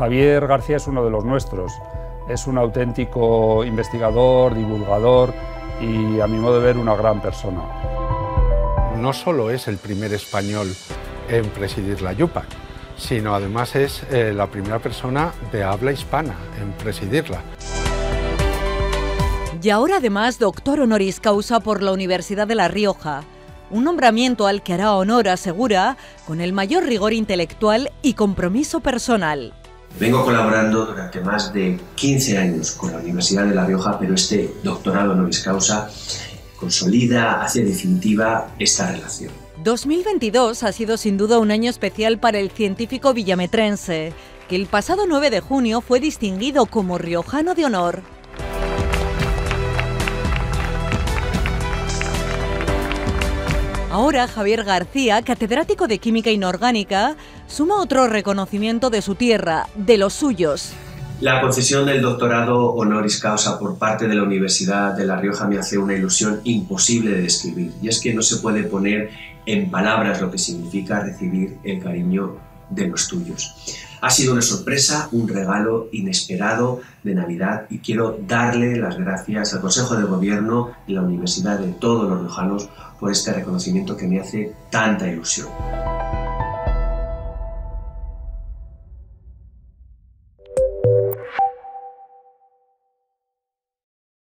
Javier García es uno de los nuestros, es un auténtico investigador, divulgador y, a mi modo de ver, una gran persona. No solo es el primer español en presidir la IUPAC, sino además es la primera persona de habla hispana en presidirla. Y ahora además doctor honoris causa por la Universidad de La Rioja, un nombramiento al que hará honor, asegura, con el mayor rigor intelectual y compromiso personal. Vengo colaborando durante más de 15 años con la Universidad de La Rioja, pero este doctorado honoris causa consolida, hace definitiva esta relación. 2022 ha sido sin duda un año especial para el científico villametrense, que el pasado 9 de junio fue distinguido como Riojano de Honor. Ahora Javier García, catedrático de Química Inorgánica, suma otro reconocimiento de su tierra, de los suyos. La concesión del doctorado honoris causa por parte de la Universidad de La Rioja me hace una ilusión imposible de describir, y es que no se puede poner en palabras lo que significa recibir el cariño de los tuyos. Ha sido una sorpresa, un regalo inesperado de Navidad, y quiero darle las gracias al Consejo de Gobierno y la Universidad de todos los riojanos por este reconocimiento que me hace tanta ilusión.